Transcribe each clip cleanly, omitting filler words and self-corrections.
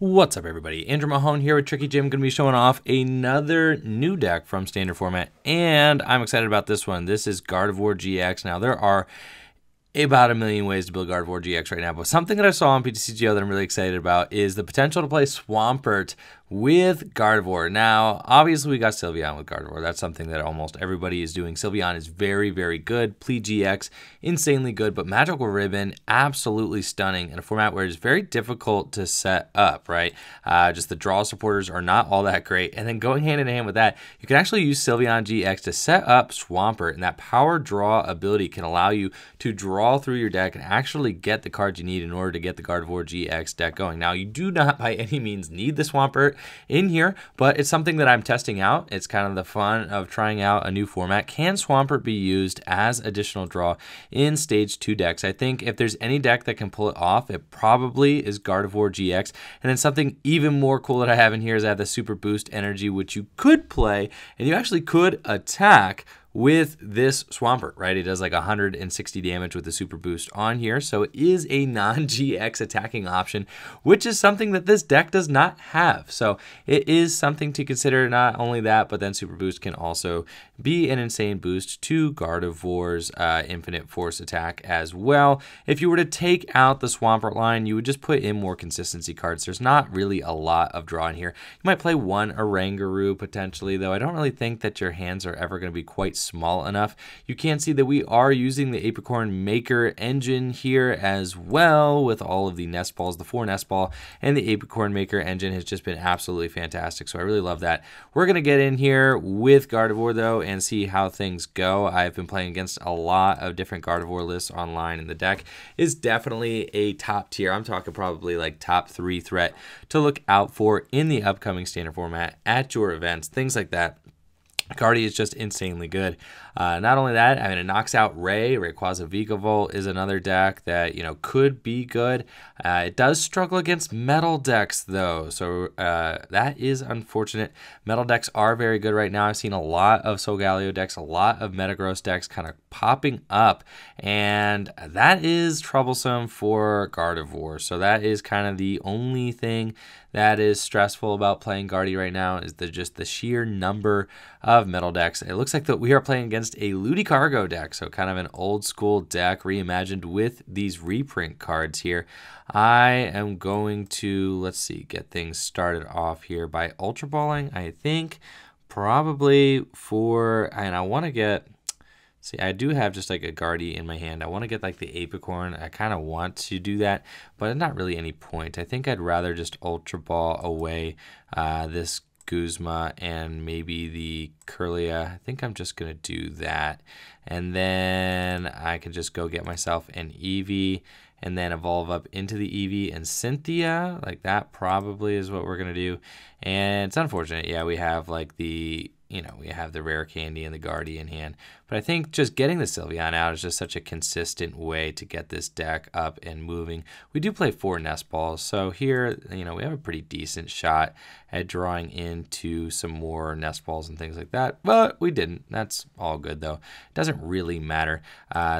What's up, everybody? Andrew Mahone here with Tricky Jim, going to be showing off another new deck from standard format, and I'm excited about this one. This is Gardevoir GX. Now, there are about a million ways to build Gardevoir GX right now, but something that I saw on PTCGO that I'm really excited about is the potential to play Swampert with Gardevoir. Now, obviously, we got Sylveon with Gardevoir. That's something that almost everybody is doing. Sylveon is very, very good. Pledge GX, insanely good, but Magical Ribbon, absolutely stunning in a format where it's very difficult to set up, right? Just the draw supporters are not all that great. And then going hand in hand with that, you can actually use Sylveon GX to set up Swampert, and that power draw ability can allow you to draw all through your deck and actually get the cards you need in order to get the Gardevoir GX deck going. Now, you do not by any means need the Swampert in here, but it's something that I'm testing out. It's kind of the fun of trying out a new format. Can Swampert be used as additional draw in Stage 2 decks? I think if there's any deck that can pull it off, it probably is Gardevoir GX. And then something even more cool that I have in here is I have the Super Boost Energy, which you could play, and you actually could attack with this Swampert, right? It does like 160 damage with the Super Boost on here, so it is a non-GX attacking option, which is something that this deck does not have. So it is something to consider. Not only that, but then Super Boost can also be an insane boost to Gardevoir's Infinite Force attack as well. If you were to take out the Swampert line, you would just put in more consistency cards. There's not really a lot of draw in here. You might play one Oranguru potentially, though I don't really think that your hands are ever going to be quite small enough. You can see that we are using the Apricorn Maker engine here as well with all of the Nest Balls. The 4 Nest Ball and the Apricorn Maker engine has just been absolutely fantastic, so I really love that. We're going to get in here with Gardevoir, though, and see how things go. I've been playing against a lot of different Gardevoir lists online, and the deck is definitely a top tier. I'm talking probably like top 3 threat to look out for in the upcoming standard format at your events, things like that. Gardy is just insanely good. Not only that, I mean, it knocks out Rayquaza. Vikavolt is another deck that, you know, could be good. It does struggle against metal decks, though, so that is unfortunate. Metal decks are very good right now. I've seen a lot of Solgaleo decks, a lot of Metagross decks kind of popping up, and that is troublesome for Gardevoir. So that is kind of the only thing that is stressful about playing Gardy right now, is just the sheer number of metal decks. It looks like that we are playing against a Ludicolo deck, so kind of an old school deck reimagined with these reprint cards here. I am going to, let's see, get things started off here by Ultra Balling, I think, probably for, and I want to get, see, I do have just like a Gardevoir in my hand. I want to get like the Apricorn. I kind of want to do that, but not really any point. I think I'd rather just Ultra Ball away this Guzma and maybe the Kirlia. I think I'm just going to do that. And then I can just go get myself an Eevee and then evolve up into the Eevee and Cynthia. Like that probably is what we're going to do. And it's unfortunate. Yeah, we have like the, you know, we have the Rare Candy and the Gardevoir in hand. But I think just getting the Sylveon out is just such a consistent way to get this deck up and moving. We do play 4 Nest Balls, so here, you know, we have a pretty decent shot at drawing into some more Nest Balls and things like that, but we didn't. That's all good, though. It doesn't really matter.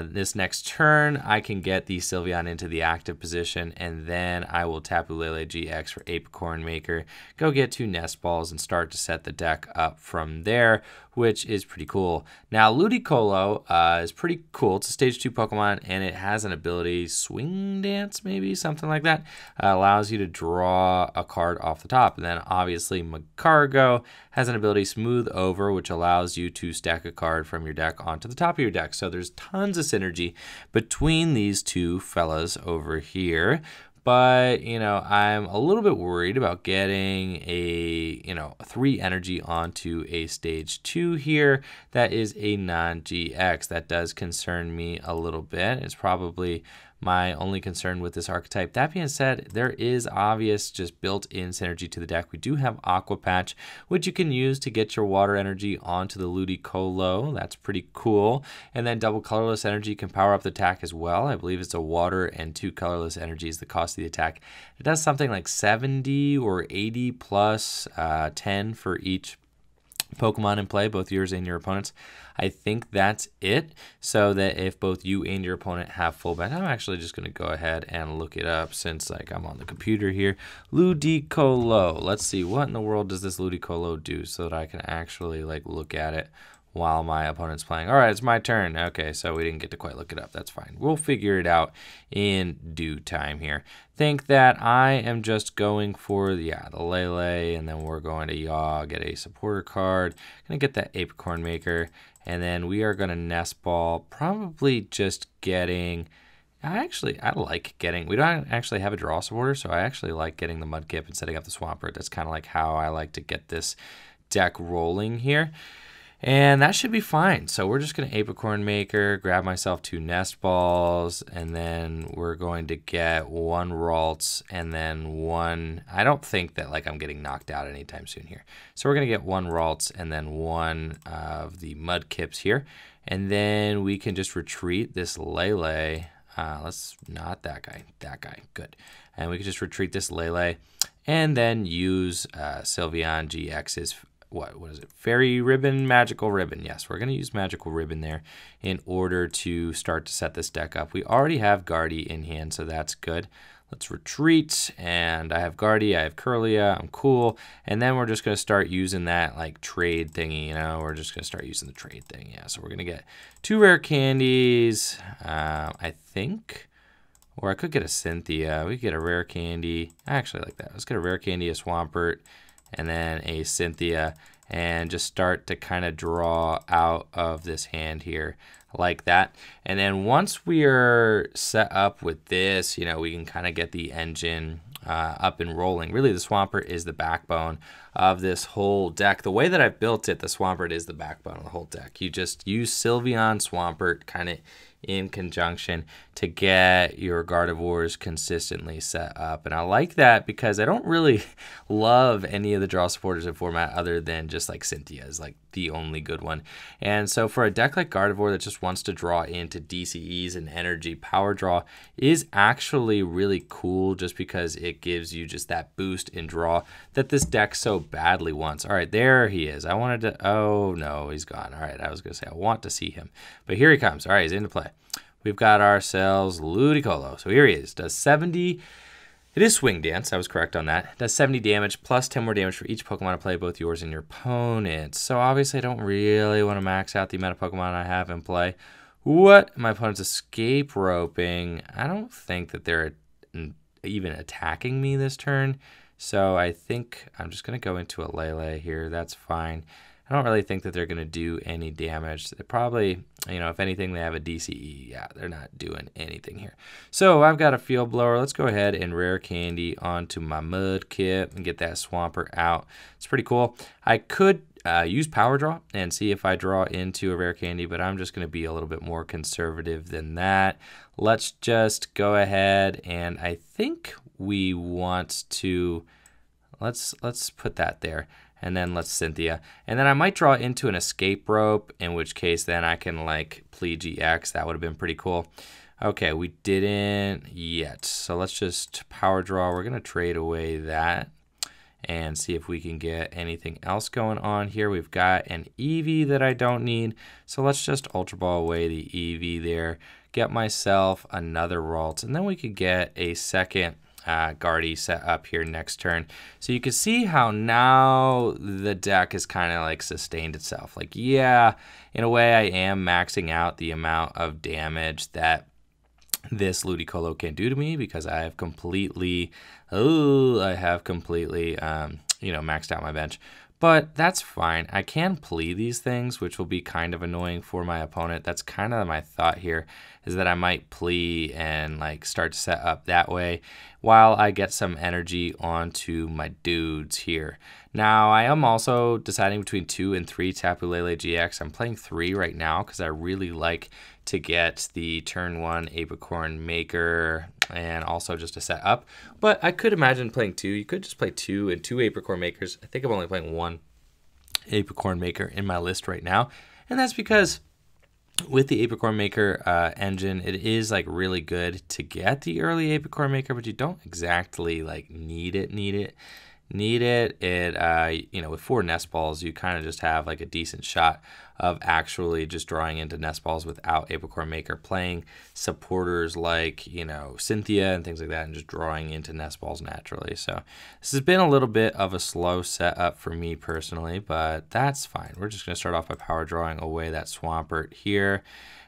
This next turn, I can get the Sylveon into the active position, and then I will Tapu Lele GX for Apricorn Maker, go get 2 Nest Balls, and start to set the deck up from there, which is pretty cool. Now, Ludicolo is pretty cool. It's a stage 2 Pokemon, and it has an ability, Swing Dance, maybe, something like that. Allows you to draw a card off the top. And then, obviously, Magcargo has an ability, Smooth Over, which allows you to stack a card from your deck onto the top of your deck. So there's tons of synergy between these two fellas over here. But, you know, I'm a little bit worried about getting a, you know, 3 energy onto a stage 2 here. That is a non-GX. That does concern me a little bit. It's probably my only concern with this archetype. That being said, there is obvious just built-in synergy to the deck. We do have Aqua Patch, which you can use to get your water energy onto the Ludicolo. That's pretty cool. And then Double Colorless Energy can power up the attack as well. I believe it's a water and 2 colorless energies, the cost of the attack. It does something like 70 or 80 plus 10 for each Pokemon in play, both yours and your opponent's. I think that's it, so that if both you and your opponent have fullback, I'm actually just going to go ahead and look it up since like I'm on the computer here. Ludicolo. Let's see, what in the world does this Ludicolo do so that I can actually like look at it while my opponent's playing. All right, it's my turn. Okay, so we didn't get to quite look it up. That's fine. We'll figure it out in due time here. Think that I am just going for, yeah, the Lele, and then we're going to Yaw, get a supporter card. Gonna get that Apricorn Maker, and then we are gonna Nest Ball, probably just getting, I like getting, we don't actually have a draw supporter, so I actually like getting the Mudkip and setting up the Swampert. That's kind of like how I like to get this deck rolling here. And that should be fine. So we're just going to Apricorn Maker, grab myself 2 Nest Balls, and then we're going to get 1 Ralts, and then 1... I don't think that like I'm getting knocked out anytime soon here. So we're going to get 1 Ralts and then 1 of the Mudkips here. And then we can just retreat this Lele. Let's not that guy. That guy. Good. And we can just retreat this Lele and then use Sylveon GX's... What is it? Fairy Ribbon, Magical Ribbon. Yes, we're going to use Magical Ribbon there in order to start to set this deck up. We already have Gardevoir in hand, so that's good. Let's retreat, and I have Gardevoir, I have Kirlia, I'm cool. And then we're just going to start using that like trade thingy, you know, we're just going to start using the trade thing. Yeah, so we're going to get 2 Rare Candies, I think. Or I could get a Cynthia, we could get a Rare Candy. I actually like that. Let's get a Rare Candy, a Swampert, and then a Cynthia, and just start to kind of draw out of this hand here like that. And then once we are set up with this, you know, we can kind of get the engine up and rolling. Really, the Swampert is the backbone of this whole deck. The way that I've built it, the Swampert is the backbone of the whole deck. You just use Sylveon, Swampert kind of in conjunction to get your Gardevoirs consistently set up. And I like that because I don't really love any of the draw supporters in format other than just like Cynthia is like the only good one. And so for a deck like Gardevoir that just wants to draw into DCEs and energy, power draw is actually really cool just because it gives you just that boost in draw that this deck so badly wants. All right, there he is. I wanted to, oh no, he's gone. All right, I was gonna say I want to see him, but here he comes. All right, he's into play. We've got ourselves Ludicolo. So here he is, does 70. It is Swing Dance, I was correct on that. It does 70 damage, plus 10 more damage for each Pokemon to play, both yours and your opponent's. So obviously I don't really want to max out the amount of Pokemon I have in play. What? My opponent's Escape Roping. I don't think that they're even attacking me this turn. So I think I'm just gonna go into a Lele here, that's fine. I don't really think that they're gonna do any damage. They probably, you know, if anything, they have a DCE. Yeah, they're not doing anything here. So I've got a Field Blower. Let's go ahead and Rare Candy onto my Mudkip and get that Swampert out. It's pretty cool. I could use Power Draw and see if I draw into a Rare Candy, but I'm just gonna be a little bit more conservative than that. Let's just go ahead and I think we want to, let's put that there. And then let's Cynthia. And then I might draw into an Escape Rope, in which case then I can like Pledge GX. That would have been pretty cool. Okay, we didn't yet. So let's just Power Draw. We're gonna trade away that and see if we can get anything else going on here. We've got an Eevee that I don't need. So let's just Ultra Ball away the Eevee there. Get myself another Ralts, and then we could get a second Gardevoir set up here next turn. So you can see how now the deck is kind of like sustained itself. Like, yeah, in a way I am maxing out the amount of damage that this Ludicolo can do to me because I have completely, you know, maxed out my bench. But that's fine. I can play these things, which will be kind of annoying for my opponent. That's kind of my thought here, is that I might play and like start to set up that way while I get some energy onto my dudes here. Now, I am also deciding between 2 and 3 Tapu Lele GX. I'm playing 3 right now because I really like to get the turn 1 Apricorn Maker and also just a set up. But I could imagine playing 2. You could just play 2 and 2 Apricorn Makers. I think I'm only playing 1 Apricorn Maker in my list right now. And that's because with the Apricorn Maker engine, it is like really good to get the early Apricorn Maker, but you don't exactly like need it. need it. It, you know, with 4 Nest Balls, you kind of just have like a decent shot of actually just drawing into Nest Balls without Apricorn Maker, playing supporters like, you know, Cynthia and things like that, and just drawing into Nest Balls naturally. So this has been a little bit of a slow setup for me personally, but that's fine. We're just going to start off by power drawing away that Swampert here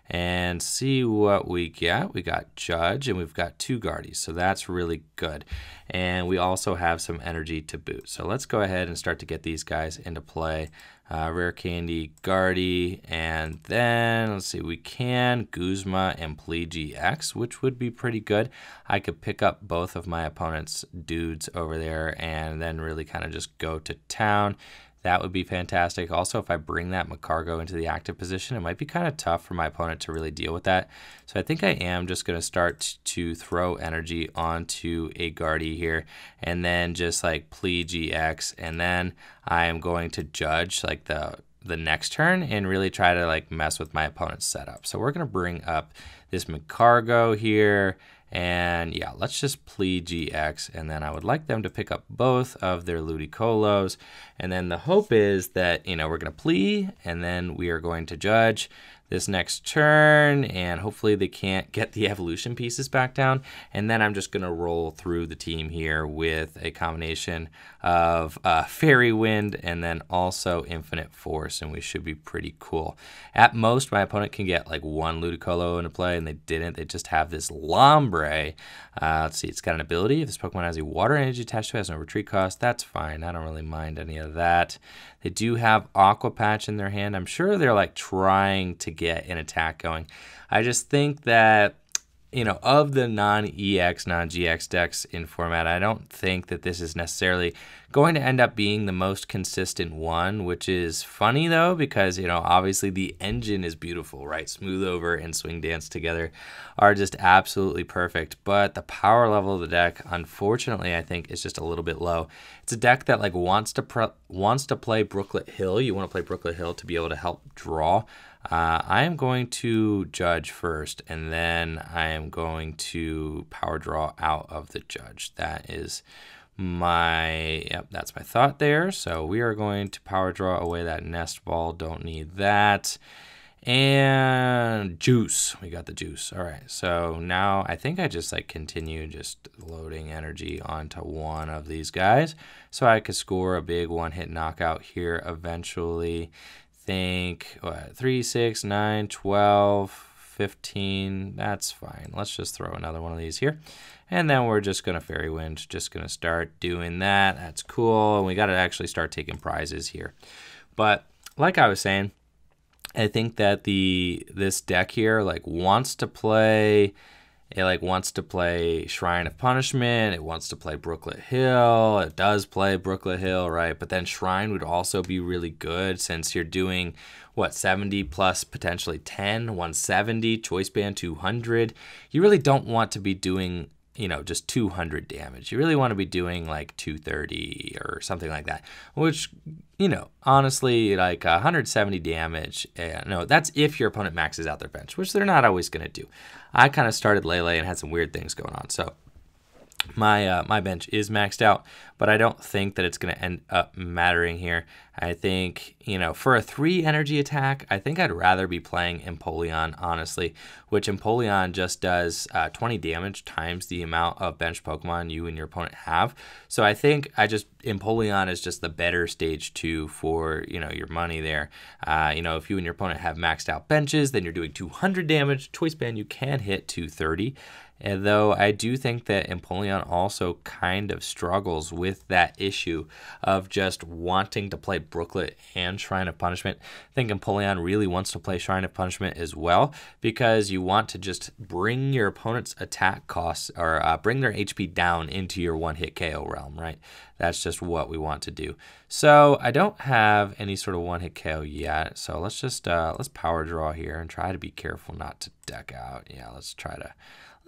and see what we get. We got Judge and we've got 2 Guardies, so that's really good. And we also have some energy to boot. So let's go ahead and start to get these guys into play. Rare Candy, Guardie, and then let's see, we can Guzma and Pledge GX, which would be pretty good. I could pick up both of my opponent's dudes over there and then really kind of just go to town. That would be fantastic. Also, if I bring that Magcargo into the active position, it might be kind of tough for my opponent to really deal with that. So I think I am just going to start to throw energy onto a Guardie here, and then just like Pledge GX, and then I am going to Judge like the next turn and really try to like mess with my opponent's setup. So we're going to bring up this Magcargo here. And yeah, let's just Pledge GX, and then I would like them to pick up both of their Ludicolos. And then the hope is that, you know, we're going to Pledge, and then we are going to Judge this next turn, and hopefully they can't get the evolution pieces back down. And then I'm just going to roll through the team here with a combination of Fairy Wind and then also Infinite Force, and we should be pretty cool. At most, my opponent can get like 1 Ludicolo into play, and they didn't. They just have this Lombre. Let's see, it's got an ability. If this Pokemon has a water energy attached to it, has no retreat cost. That's fine. I don't really mind any of that. They do have Aqua Patch in their hand. I'm sure they're like trying to get an attack going. I just think that, you know, of the non-EX, non-GX decks in format, I don't think that this is necessarily going to end up being the most consistent one, which is funny though, because, you know, obviously the engine is beautiful, right? Smooth Over and Swing Dance together are just absolutely perfect, but the power level of the deck, unfortunately, I think is just a little bit low. It's a deck that like wants to play Brooklet Hill. You want to play Brooklet Hill to be able to help draw. I am going to Judge first, and then I am going to power draw out of the Judge. That is my, yep, that's my thought there. So we are going to power draw away that Nest Ball. Don't need that. And Juice. We got the Juice. All right. So now I think I just like continue just loading energy onto one of these guys, so I could score a big one-hit knockout here eventually. Think what, 3, 6, 9, 12, 15. That's fine. Let's just throw another one of these here. And then we're just going to Fairy Wind, just going to start doing that. That's cool. And we got to actually start taking prizes here. But like I was saying, I think that this deck here like wants to play. It like wants to play Shrine of Punishment. It wants to play Brooklet Hill. It does play Brooklet Hill, right? But then Shrine would also be really good, since you're doing, what, 70 plus potentially 10, 170, Choice Band 200. You really don't want to be doing, you know, just 200 damage. You really want to be doing like 230 or something like that, which, you know, honestly, like 170 damage. No, that's if your opponent maxes out their bench, which they're not always going to do. I kind of started Lele and had some weird things going on. So my bench is maxed out, but I don't think that it's going to end up mattering here. I think, you know, for a 3 energy attack, I think I'd rather be playing Empoleon, honestly, which Empoleon just does 20 damage times the amount of bench Pokemon you and your opponent have. So I think Empoleon is just the better stage 2 for, you know, your money there. You know, if you and your opponent have maxed out benches, then you're doing 200 damage. Choice Band, you can hit 230. And though I do think that Empoleon also kind of struggles with that issue of just wanting to play Brooklet and Shrine of Punishment. I think Empoleon really wants to play Shrine of Punishment as well, because you want to just bring your opponent's attack costs, or bring their HP down into your one-hit KO realm, right? That's just what we want to do. So I don't have any sort of one-hit KO yet, so let's just let's power draw here and try to be careful not to deck out. Yeah, let's try to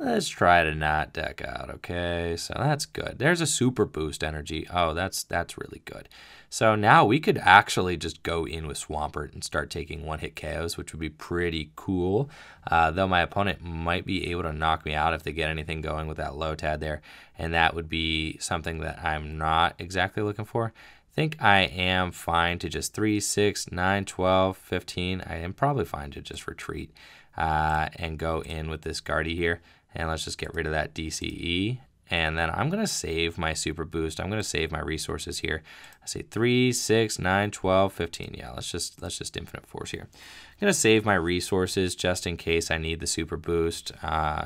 Let's try to not deck out, okay? So that's good. There's a Super Boost Energy. Oh, that's really good. So now we could actually just go in with Swampert and start taking one-hit KOs, which would be pretty cool. Though my opponent might be able to knock me out if they get anything going with that low tad there, and that would be something that I'm not exactly looking for. I think I am fine to just 3, 6, 9, 12, 15. I am probably fine to just retreat and go in with this Gardevoir here. And let's just get rid of that DCE. And then I'm going to save my Super Boost. I'm going to save my resources here. I say 3, 6, 9, 12, 15. Yeah, let's just Infinite Force here. I'm going to save my resources just in case I need the Super Boost,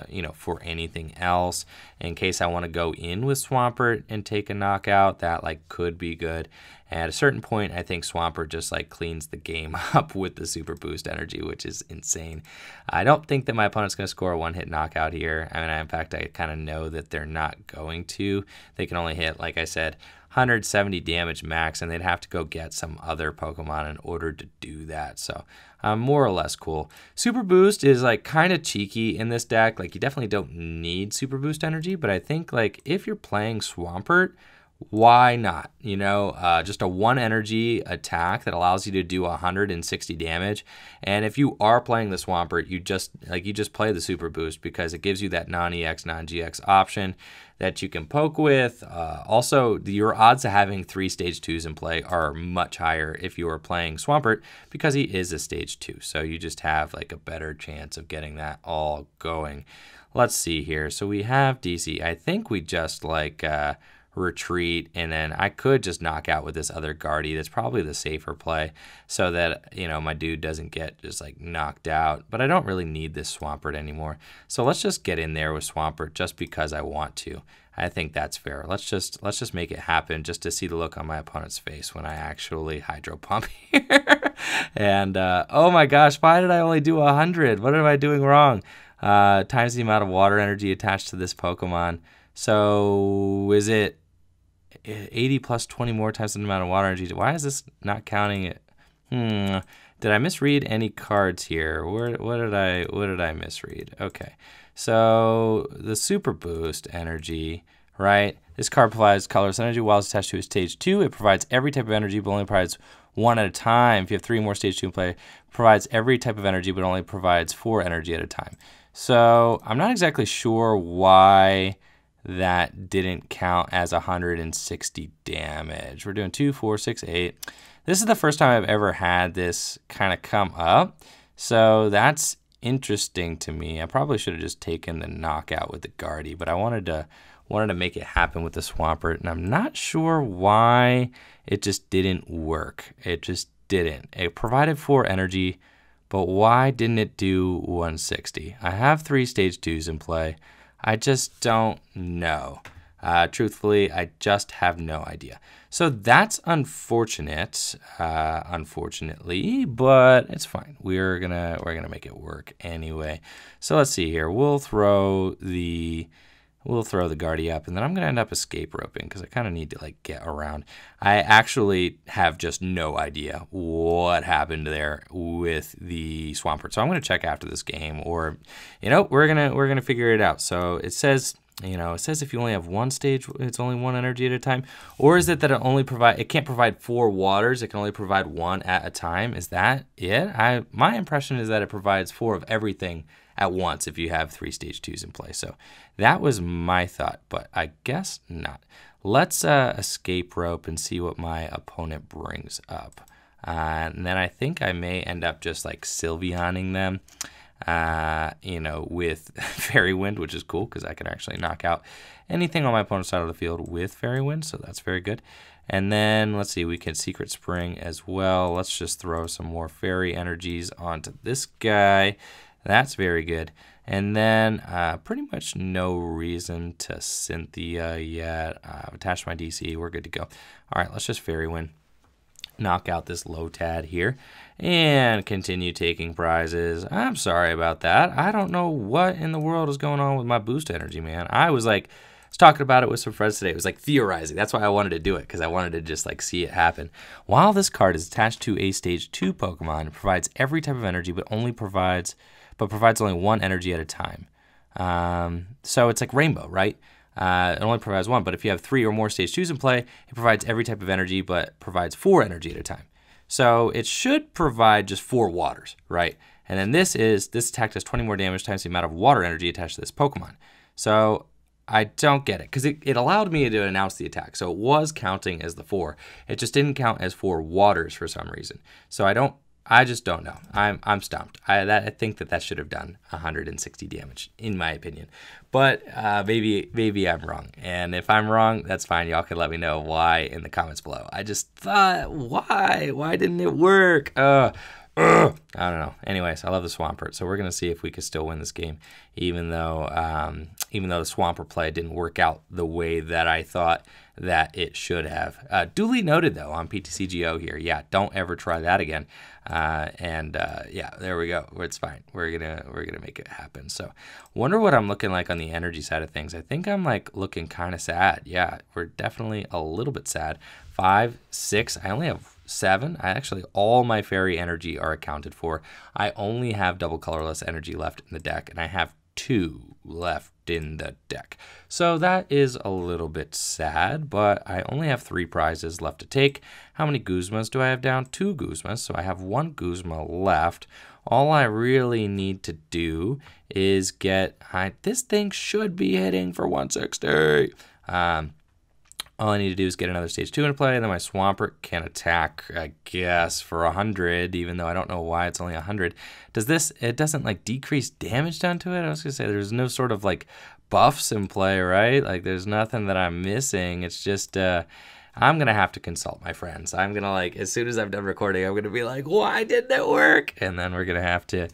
you know, for anything else. In case I want to go in with Swampert and take a knockout, that, like, could be good. At a certain point, I think Swampert just like cleans the game up with the Super Boost Energy, which is insane. I don't think that my opponent's going to score a one-hit knockout here. I mean, in fact, I kind of know that they're not going to. They can only hit, like I said, 170 damage max, and they'd have to go get some other Pokemon in order to do that. So more or less cool. Super Boost is like kind of cheeky in this deck. Like, you definitely don't need Super Boost Energy, but I think like if you're playing Swampert, why not? You know, just a one energy attack that allows you to do 160 damage. And if you are playing the Swampert, you just play the Super Boost because it gives you that non-EX, non-GX option that you can poke with. Also, your odds of having 3 Stage 2s in play are much higher if you are playing Swampert because he is a Stage 2. So you just have like a better chance of getting that all going. Let's see here. So we have DC. I think we just like... retreat, and then I could just knock out with this other Gardevoir. That's probably the safer play so that, you know, my dude doesn't get just like knocked out, but I don't really need this Swampert anymore. So let's just get in there with Swampert just because I want to. I think that's fair. Let's just make it happen just to see the look on my opponent's face when I actually hydro pump here. And oh my gosh, why did I only do 100? What am I doing wrong? Times the amount of water energy attached to this Pokemon. So is it 80 plus 20 more times the amount of water energy? Why is this not counting it? Did I misread any cards here? What did I misread? Okay, so the Super Boost Energy, right? This card provides colorless energy while it's attached to a Stage 2. It provides every type of energy, but only provides one at a time. If you have 3 more Stage 2 in play, provides every type of energy, but only provides 4 energy at a time. So I'm not exactly sure why that didn't count as 160 damage. We're doing 2, 4, 6, 8. This is the first time I've ever had this kind of come up, so that's interesting to me. I probably should have just taken the knockout with the Gardevoir, but I wanted to make it happen with the Swampert, and I'm not sure why it just didn't work. It just didn't. It provided 4 energy, but why didn't it do 160? I have 3 Stage 2s in play. I just don't know. Truthfully, I just have no idea. So that's unfortunate, unfortunately, but it's fine. We're gonna make it work anyway. So let's see here. We'll throw the Gardevoir up, and then I'm gonna end up escape roping because I kind of need to like get around. I actually have just no idea what happened there with the Swampert, so I'm gonna check after this game, or, you know, we're gonna figure it out. So it says, you know, it says if you only have 1 stage, it's only 1 energy at a time, or is it that it can't provide 4 waters? It can only provide 1 at a time. Is that it? My impression is that it provides 4 of everything at once if you have 3 Stage 2s in play. So that was my thought, but I guess not. Let's escape rope and see what my opponent brings up. And then I think I may end up just like Sylveoning them, you know, with Fairy Wind, which is cool because I can actually knock out anything on my opponent's side of the field with Fairy Wind, so that's very good. And then, let's see, we can Secret Spring as well. Let's just throw some more Fairy Energies onto this guy. That's very good. And then pretty much no reason to Cynthia yet. I've attached my DC. We're good to go. All right, let's just Fairy Wind. Knock out this low tad here and continue taking prizes. I'm sorry about that. I don't know what in the world is going on with my boost energy, man. I was talking about it with some friends today. It was like theorizing. That's why I wanted to do it, because I wanted to just like see it happen. While this card is attached to a Stage 2 Pokemon, it provides every type of energy, but provides only 1 energy at a time. So it's like Rainbow, right? It only provides one, but if you have three or more stage 2s in play, it provides every type of energy, but provides 4 energy at a time. So it should provide just 4 waters, right? And then this attack does 20 more damage times the amount of water energy attached to this Pokemon. So I don't get it, because it allowed me to announce the attack. So it was counting as the 4. It just didn't count as 4 waters for some reason. So I just don't know. I'm stumped. I think that should have done 160 damage, in my opinion. But maybe I'm wrong. And if I'm wrong, that's fine. Y'all can let me know why in the comments below. I just thought, why didn't it work? I don't know. Anyways, I love the Swampert, so we're gonna see if we could still win this game, even though the Swampert play didn't work out the way that I thought that it should have. Duly noted though on PTCGO here. Yeah, don't ever try that again. Yeah, there we go. It's fine. We're gonna make it happen. So, wonder what I'm looking like on the energy side of things. I think I'm like looking kind of sad. Yeah, we're definitely a little bit sad. 5, 6. I only have 7. All my fairy energy are accounted for. I only have double colorless energy left in the deck, and I have 2 left in the deck. So that is a little bit sad, but I only have 3 prizes left to take. How many Guzmas do I have down? 2 Guzmas, so I have 1 Guzma left. All I really need to do is get, this thing should be hitting for 160. All I need to do is get another stage 2 into play, and then my Swampert can attack, I guess, for 100, even though I don't know why it's only 100. Does this, it doesn't like decrease damage done to it? I was gonna say there's no sort of like buffs in play, right? Like there's nothing that I'm missing. It's just, I'm gonna have to consult my friends. I'm gonna like, as soon as I'm done recording, I'm gonna be like, why didn't it work? And then we're gonna have to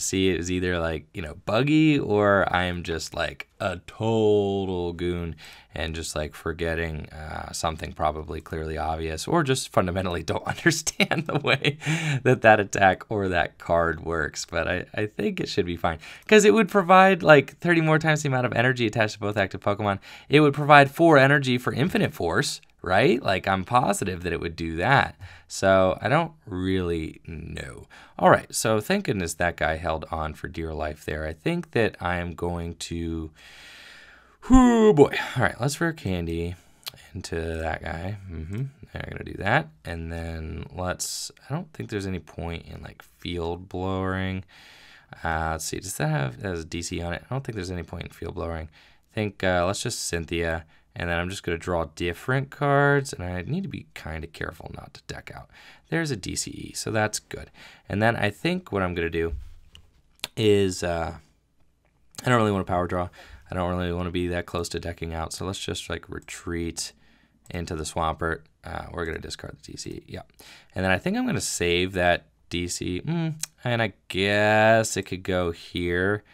see it was either like, you know, buggy, or I'm just like a total goon and just like forgetting something probably clearly obvious, or just fundamentally don't understand the way that that attack or that card works. But I think it should be fine, because it would provide like 30 more times the amount of energy attached to both active Pokemon. It would provide 4 energy for Infinite Force, right? Like I'm positive that it would do that. So I don't really know. All right, so thank goodness that guy held on for dear life there. I think that I am going to, oh boy. All right, let's Rare Candy into that guy. I'm gonna do that. And then let's, I don't think there's any point in like field blowing. Let's see, does that have, that has DC on it? I don't think there's any point in field blowing. I think let's just Cynthia. And then I'm just gonna draw different cards, and I need to be kind of careful not to deck out. There's a DCE, so that's good. And then I think what I'm gonna do is, I don't really wanna power draw. I don't really wanna be that close to decking out, so let's just like retreat into the Swampert. We're gonna discard the DCE, yeah. And then I think I'm gonna save that DCE, and I guess it could go here.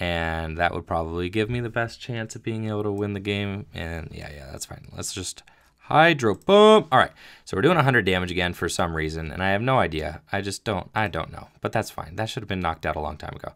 And that would probably give me the best chance of being able to win the game. And yeah, that's fine. Let's just Hydro Pump. All right, so we're doing 100 damage again for some reason, and I have no idea. I don't know, but that's fine. That should have been knocked out a long time ago.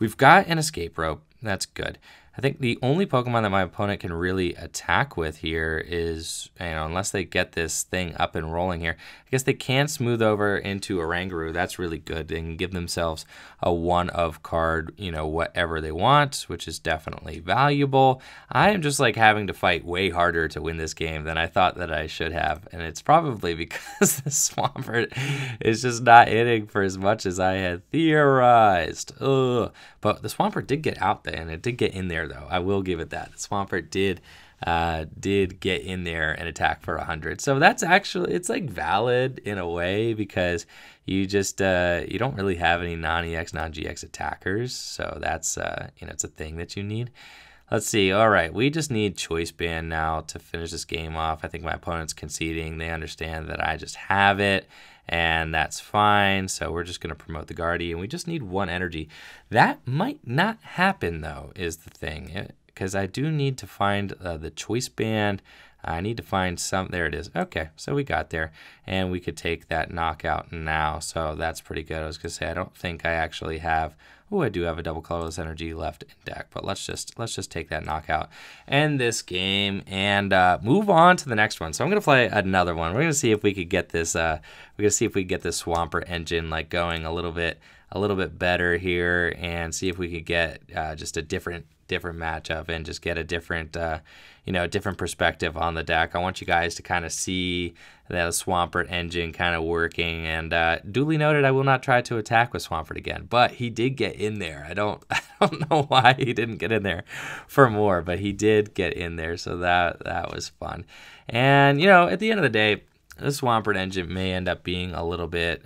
We've got an Escape Rope. That's good. I think the only Pokemon that my opponent can really attack with here is, you know, unless they get this thing up and rolling here, I guess they can smooth over into Oranguru. That's really good. They can give themselves a one-of card, you know, whatever they want, which is definitely valuable. I am just like having to fight way harder to win this game than I thought that I should have, and it's probably because this Swampert is just not hitting for as much as I had theorized. Ugh. But the Swampert did get out there, and it did get in there, though. I will give it that. Swampert did get in there and attack for 100. So that's actually, it's like valid in a way, because you just, you don't really have any non-EX, non-GX attackers. So that's, you know, it's a thing that you need. Let's see. All right, we just need Choice Band now to finish this game off. I think my opponent's conceding. They understand that I just have it, and that's fine. So we're just gonna promote the Guardian, and we just need 1 energy. That might not happen though, is the thing, because I do need to find the Choice Band. I need to find some, there it is. Okay, so we got there, and we could take that knockout now, so that's pretty good. I was gonna say, I don't think I actually have, oh, I do have a double colorless energy left in deck, but let's just take that knockout, end this game, and move on to the next one. So I'm gonna play another one. We're gonna see if we could get this Swampert engine like going a little bit a little bit better here and see if we could get just a different matchup and just get a different different perspective on the deck. I want you guys to kind of see that Swampert engine kind of working, and duly noted, I will not try to attack with Swampert again, but he did get in there. I don't know why he didn't get in there for more, but he did get in there, so that was fun. And at the end of the day, the Swampert engine may end up being a little bit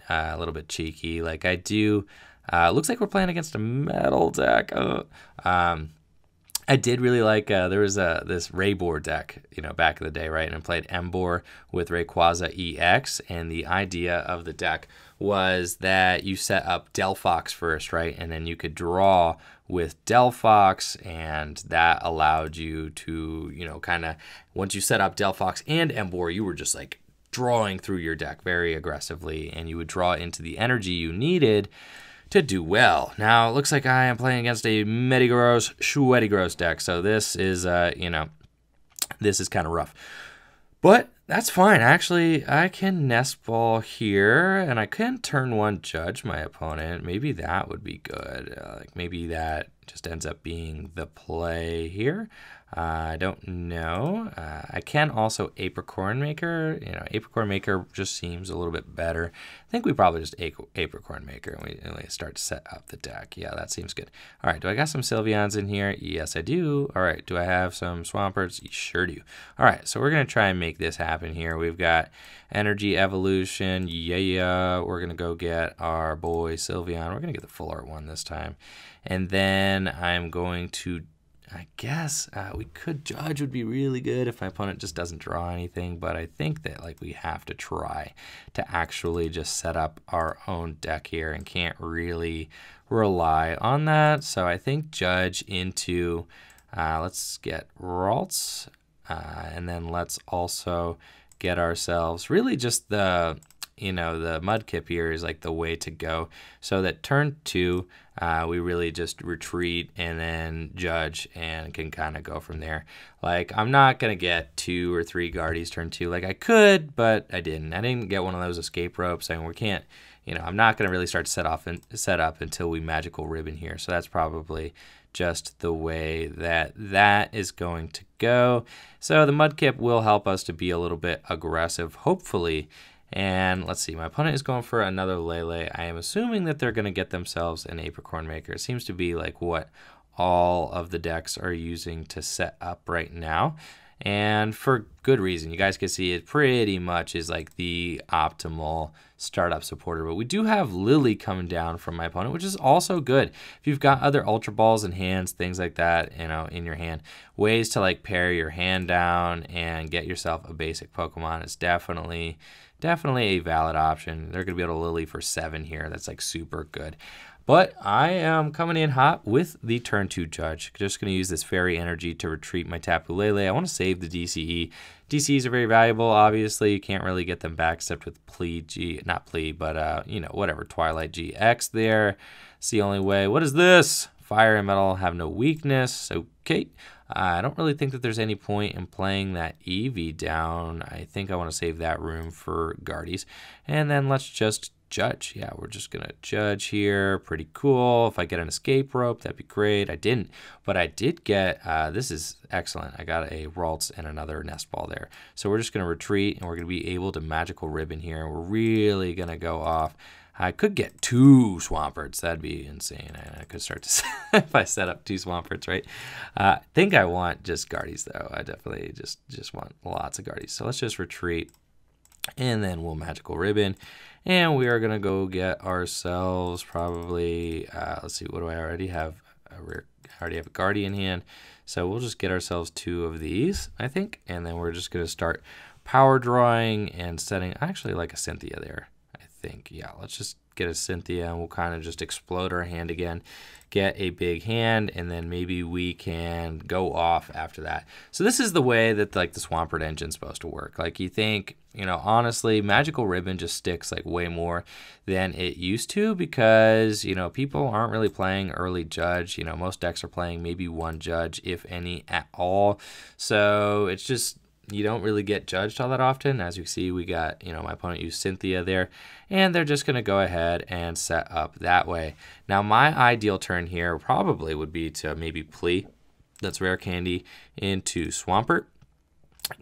cheeky. Like I do, looks like we're playing against a metal deck. I did really like, there was this Raybor deck, back in the day, right? And I played Embor with Rayquaza EX, and the idea of the deck was that you set up Delphox first, right? And then you could draw with Delphox, and that allowed you to, kind of, once you set up Delphox and Embor, you were just like drawing through your deck very aggressively, and you would draw into the energy you needed to do well. Now, it looks like I am playing against a Metagross, Shuedigros deck, so this is, this is kind of rough. But that's fine. Actually, I can Nest Ball here, and I can turn one Judge my opponent. Maybe that would be good. Like maybe that just ends up being the play here. I don't know. I can also Apricorn Maker. Apricorn Maker just seems a little bit better. I think we probably just Apricorn Maker and we start to set up the deck. Yeah, that seems good. All right, do I got some Sylveons in here? Yes, I do. All right, do I have some Swamperts? You sure do. All right, so we're going to try and make this happen here. We've got Energy Evolution. Yeah. We're going to go get our boy Sylveon. We're going to get the full art one this time. And then I'm going to, I guess we could, Judge would be really good if my opponent just doesn't draw anything, but I think that we have to try to actually just set up our own deck here and can't really rely on that. So I think Judge into, let's get Ralts, and then let's also get ourselves really just the, the Mudkip here is like the way to go, so that turn 2, we really just retreat and then Judge and can kind of go from there. Like I'm not going to get 2 or 3 Guardies turn 2. Like I could, but I didn't. I didn't get one of those Escape Ropes, and we can't, I'm not going to really start to set up until we Magical Ribbon here. So that's probably just the way that is going to go. So the Mudkip will help us to be a little bit aggressive, hopefully. And let's see, my opponent is going for another Lele. I am assuming that they're going to get themselves an Apricorn Maker. It seems to be like what all of the decks are using to set up right now. And for good reason. You guys can see it pretty much is like the optimal startup supporter. But we do have Lily coming down from my opponent, which is also good. If you've got other Ultra Balls in hands, things like that, in your hand, ways to like pare your hand down and get yourself a basic Pokemon is definitely a valid option. They're going to be able to Lily for 7 here. That's like super good. But I am coming in hot with the turn 2 Judge. Just going to use this Fairy Energy to retreat my Tapu Lele. I want to save the DCE. DCEs are very valuable. Obviously, you can't really get them back except with Twilight GX there. It's the only way. What is this? Fire and Metal have no weakness. Okay. I don't really think that there's any point in playing that Eevee down. I think I want to save that room for Guardies. And then let's just Judge. Yeah, we're just going to Judge here. Pretty cool. If I get an Escape Rope, that'd be great. I didn't, but I did get, this is excellent. I got a Ralts and another Nest Ball there. So we're just going to retreat, and we're going to be able to Magical Ribbon here. We're really going to go off. I could get 2 Swamperts. That'd be insane. I could start to if I set up 2 Swamperts, right? I think I want just Guardies, though. I definitely just want lots of Guardies. So let's just retreat, and then we'll Magical Ribbon. And we are going to go get ourselves probably, let's see, what do I already have? I already have a Guardian in hand. So we'll just get ourselves 2 of these, I think. And then we're just going to start power drawing and setting, actually like a Cynthia there. Yeah, let's just get a Cynthia, and we'll kind of just explode our hand again, get a big hand, and then maybe we can go off after that. So this is the way that like the Swampert engine's supposed to work. Like you think, honestly, Magical Ribbon just sticks like way more than it used to because, people aren't really playing early Judge. Most decks are playing maybe 1 Judge, if any at all. So it's just, You don't really get judged all that often. As you see, we got, you know, my opponent used Cynthia there, and they're just going to go ahead and set up that way. Now, my ideal turn here probably would be to maybe plea, that's Rare Candy, into Swampert.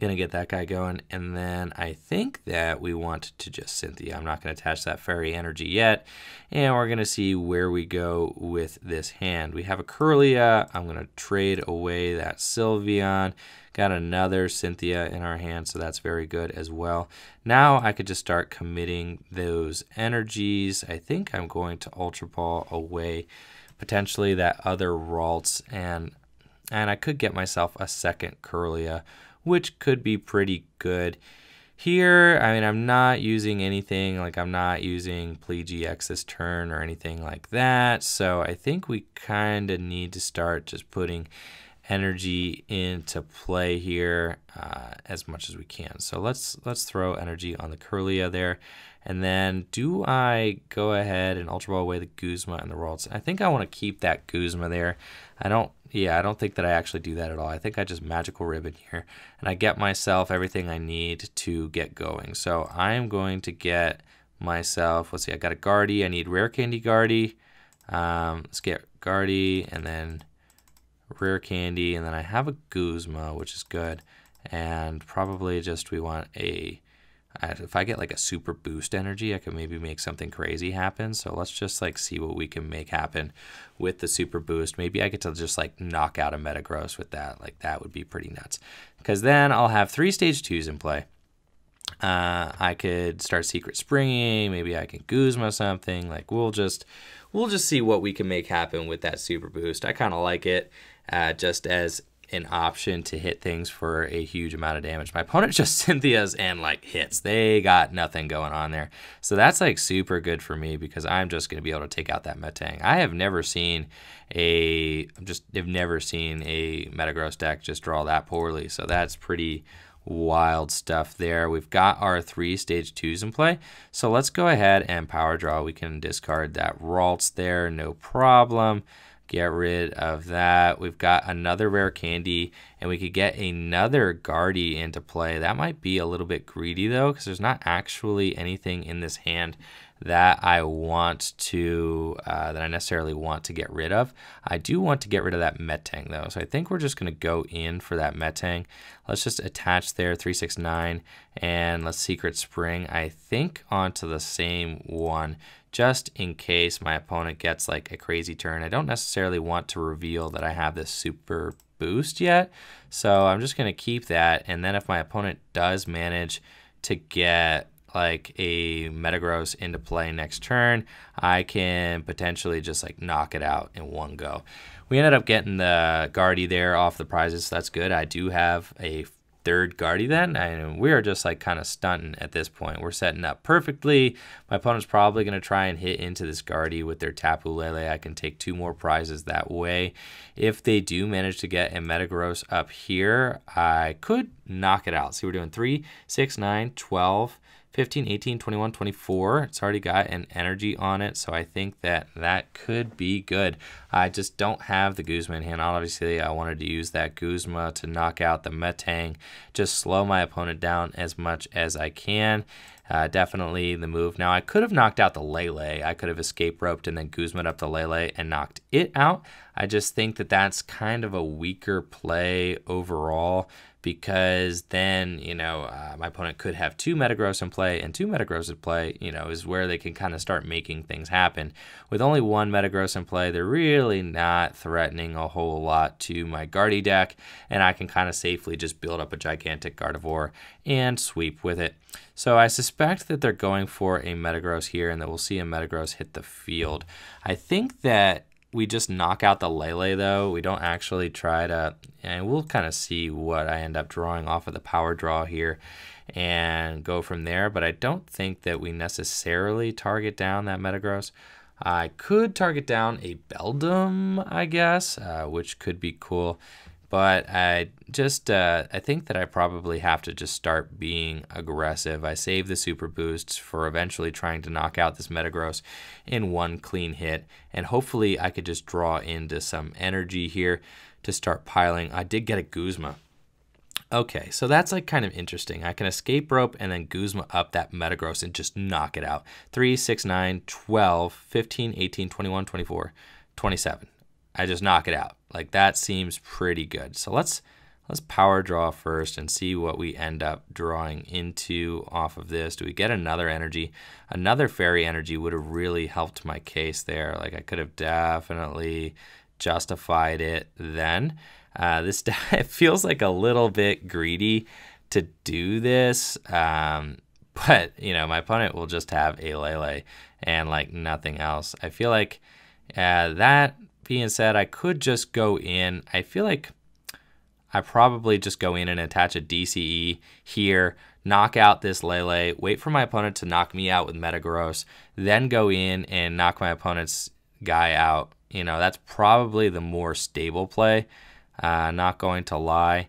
Gonna get that guy going, and then I think that we want to just Cynthia. I'm not gonna attach that fairy energy yet, and we're gonna see where we go with this hand. We have a Kirlia. I'm gonna trade away that Sylveon. Got another Cynthia in our hand, so that's very good as well. Now I could just start committing those energies. I think I'm going to Ultra Ball away, potentially that other Ralts, and I could get myself a second Kirlia, which could be pretty good. Here, I mean, I'm not using anything, like I'm not using Pledge GX this turn or anything like that, so I think we kind of need to start just putting energy into play here as much as we can. So let's throw energy on the Kirlia there, and then do I go ahead and Ultra Ball away the Guzma and the Ralts? I think I want to keep that Guzma there. Yeah, I don't think that I actually do that at all. I think I just Magical Ribbon here, and I get myself everything I need to get going. So I am going to get myself, let's see, I got a Gardevoir. I need Rare Candy Gardevoir. Let's get Gardevoir and then Rare Candy, and then I have a Guzma, which is good, and probably just we want a, if I get like a Super Boost Energy, I could maybe make something crazy happen. So let's just like see what we can make happen with the Super Boost. Maybe I get to just like knock out a Metagross with that. Like that would be pretty nuts, because then I'll have 3 Stage 2s in play. I could start Secret Springing. Maybe I can Guzma something. Like we'll just see what we can make happen with that Super Boost. I kind of like it just as an option to hit things for a huge amount of damage. My opponent just Cynthia's and like hits. They got nothing going on there. So that's like super good for me, because I'm just going to be able to take out that Metang. I have never seen a Metagross deck just draw that poorly. So that's pretty wild stuff there. We've got our 3 Stage 2s in play. So let's go ahead and power draw. We can discard that Ralts there, no problem. Get rid of that. We've got another Rare Candy, and we could get another Gardevoir into play. That might be a little bit greedy though, because there's not actually anything in this hand that I want to, that I necessarily want to get rid of. I do want to get rid of that Metang though, so I think we're just gonna go in for that Metang. Let's just attach there 369, and let's Secret Spring, I think, onto the same one, just in case my opponent gets like a crazy turn. I don't necessarily want to reveal that I have this Super Boost yet, so I'm just gonna keep that, and then if my opponent does manage to get like a Metagross into play next turn, I can potentially just like knock it out in one go. We ended up getting the Gardevoir there off the prizes, so that's good. I do have a third Gardevoir then, and we are just like kind of stunting at this point. We're setting up perfectly. My opponent's probably going to try and hit into this Gardevoir with their Tapu Lele. I can take 2 more prizes that way. If they do manage to get a Metagross up here, I could knock it out. See, we're doing 3, 6, 9, 12, 15, 18, 21, 24. It's already got an energy on it, so I think that that could be good. I just don't have the Guzma in hand. Obviously, I wanted to use that Guzma to knock out the Metang, just slow my opponent down as much as I can. Definitely the move. Now, I could have knocked out the Lele. I could have Escape Roped and then Guzma'd up the Lele and knocked it out. I just think that that's kind of a weaker play overall, because then, you know, my opponent could have 2 Metagross in play, and 2 Metagross in play, you know, is where they can kind of start making things happen. With only 1 Metagross in play, they're really not threatening a whole lot to my Gardevoir deck, and I can kind of safely just build up a gigantic Gardevoir and sweep with it. So I suspect that they're going for a Metagross here, and that we'll see a Metagross hit the field. I think that we just knock out the Lele though. We don't actually try to, and we'll kind of see what I end up drawing off of the power draw here and go from there. But I don't think that we necessarily target down that Metagross. I could target down a Beldum, I guess, which could be cool. But I just, I think that I probably have to just start being aggressive. I save the Super Boosts for eventually trying to knock out this Metagross in one clean hit. And hopefully I could just draw into some energy here to start piling. I did get a Guzma. Okay, so that's like kind of interesting. I can Escape Rope and then Guzma up that Metagross and just knock it out. 3, 6, 9, 12, 15, 18, 21, 24, 27. I just knock it out. Like that seems pretty good. So let's power draw first and see what we end up drawing into off of this. Do we get another energy? Another fairy energy would have really helped my case there. Like I could have definitely justified it then. This it feels like a little bit greedy to do this, but you know my opponent will just have a Lele and like nothing else. I feel like that being said, I could just go in. I feel like I probably just go in and attach a DCE here, knock out this Lele, wait for my opponent to knock me out with Metagross, then go in and knock my opponent's guy out. You know, that's probably the more stable play. Not going to lie.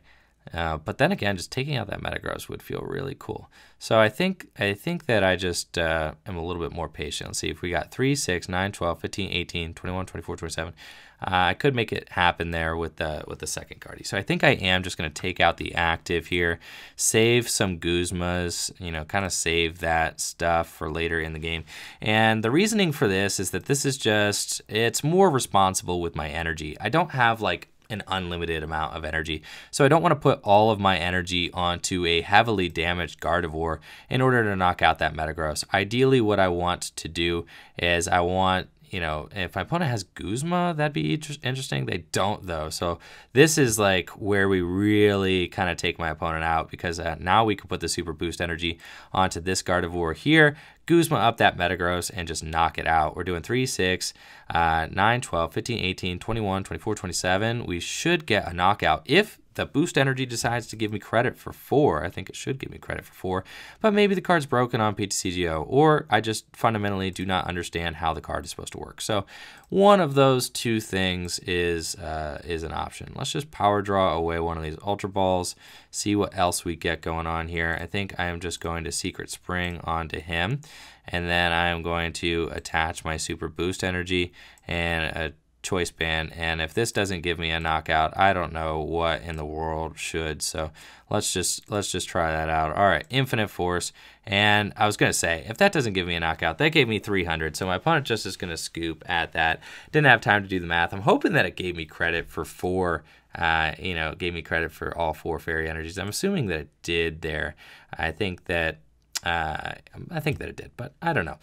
But then again, just taking out that Metagross would feel really cool. So I think that I just am a little bit more patient. Let's see if we got 3, 6, 9, 12, 15, 18, 21, 24, 27. I could make it happen there with the second Guardi. So I think I am just going to take out the active here, save some Guzmas, you know, kind of save that stuff for later in the game. And the reasoning for this is that this is just, it's more responsible with my energy. I don't have like an unlimited amount of energy. So I don't want to put all of my energy onto a heavily damaged Gardevoir in order to knock out that Metagross. Ideally, what I want to do is I want, you know, if my opponent has Guzma, that'd be interesting. They don't though. So this is like where we really kind of take my opponent out because now we can put the super boost energy onto this Gardevoir here, Guzma up that Metagross and just knock it out. We're doing 3, 6, 9, 12, 15, 18, 21, 24, 27. We should get a knockout if the boost energy decides to give me credit for 4. I think it should give me credit for 4, but maybe the card's broken on PTCGO, or I just fundamentally do not understand how the card is supposed to work. So one of those two things is an option. Let's just power draw away one of these Ultra Balls, see what else we get going on here. I think I am just going to Secret Spring onto him, and then I am going to attach my Super Boost Energy and a Choice Band, and if this doesn't give me a knockout, I don't know what in the world should. So let's just try that out. All right, Infinite Force, and I was gonna say if that doesn't give me a knockout, that gave me 300. So my opponent just is gonna scoop at that. Didn't have time to do the math. I'm hoping that it gave me credit for 4. You know, it gave me credit for all 4 fairy energies. I'm assuming that it did there. I think that it did, but I don't know.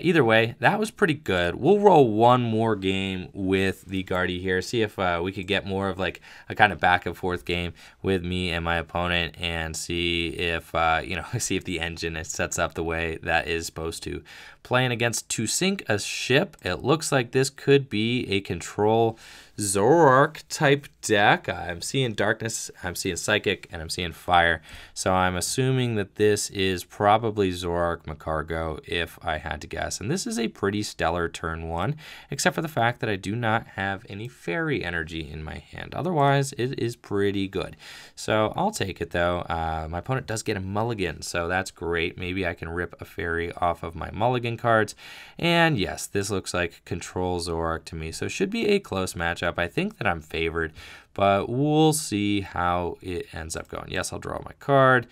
Either way, that was pretty good. We'll roll one more game with the Guardi here, see if we could get more of like a kind of back and forth game with me and my opponent, and see if you know, see if the engine sets up the way that is supposed to. Playing against To Sink a Ship, it looks like this could be a control Zoroark type deck. I'm seeing darkness, I'm seeing psychic, and I'm seeing fire. So I'm assuming that this is probably Zoroark Magcargo if I had to guess. And this is a pretty stellar turn 1, except for the fact that I do not have any fairy energy in my hand. Otherwise, it is pretty good. So I'll take it though. My opponent does get a mulligan, so that's great. Maybe I can rip a fairy off of my mulligan cards. And yes, this looks like control Zoroark to me. So it should be a close matchup. I think that I'm favored, but we'll see how it ends up going. Yes, I'll draw my card.